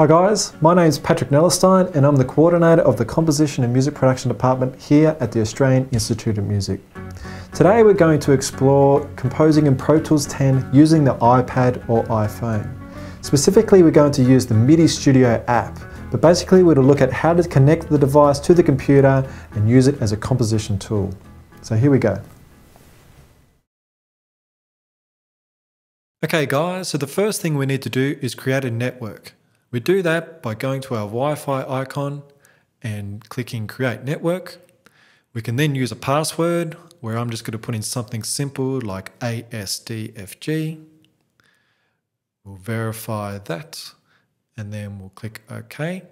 Hi guys, my name's Patrick Nellestein and I'm the coordinator of the Composition and Music Production Department here at the Australian Institute of Music. Today we're going to explore composing in Pro Tools 10 using the iPad or iPhone. Specifically, we're going to use the MIDI Studio app, but basically we're to look at how to connect the device to the computer and use it as a composition tool. So here we go. Okay guys, so the first thing we need to do is create a network. We do that by going to our Wi-Fi icon and clicking Create Network. We can then use a password where I'm just going to put in something simple like ASDFG. We'll verify that and then we'll click OK.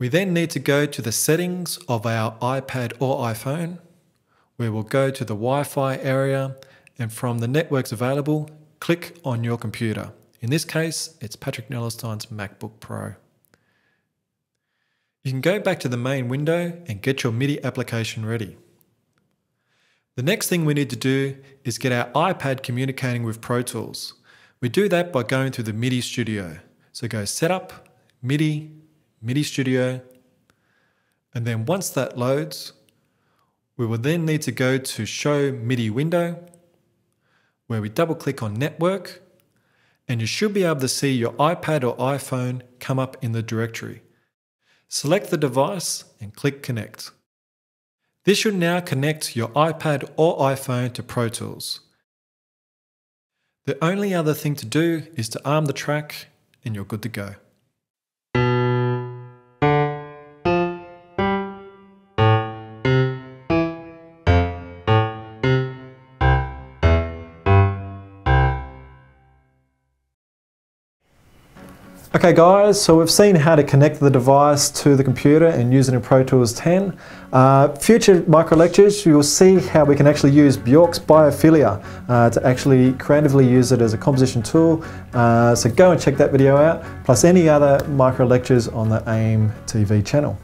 We then need to go to the settings of our iPad or iPhone, where we'll go to the Wi-Fi area and from the networks available, click on your computer. In this case, it's Patrick Nellestein's MacBook Pro. You can go back to the main window and get your MIDI application ready. The next thing we need to do is get our iPad communicating with Pro Tools. We do that by going through the MIDI Studio. So go Setup, MIDI, MIDI Studio, and then once that loads, we will then need to go to Show MIDI Window, where we double click on Network, and you should be able to see your iPad or iPhone come up in the directory. Select the device and click Connect. This should now connect your iPad or iPhone to Pro Tools. The only other thing to do is to arm the track and you're good to go. Okay guys, so we've seen how to connect the device to the computer and use it in Pro Tools 10. Future micro lectures, you will see how we can actually use Bjork's Biophilia to actually creatively use it as a composition tool. So go and check that video out, plus any other micro lectures on the AIM TV channel.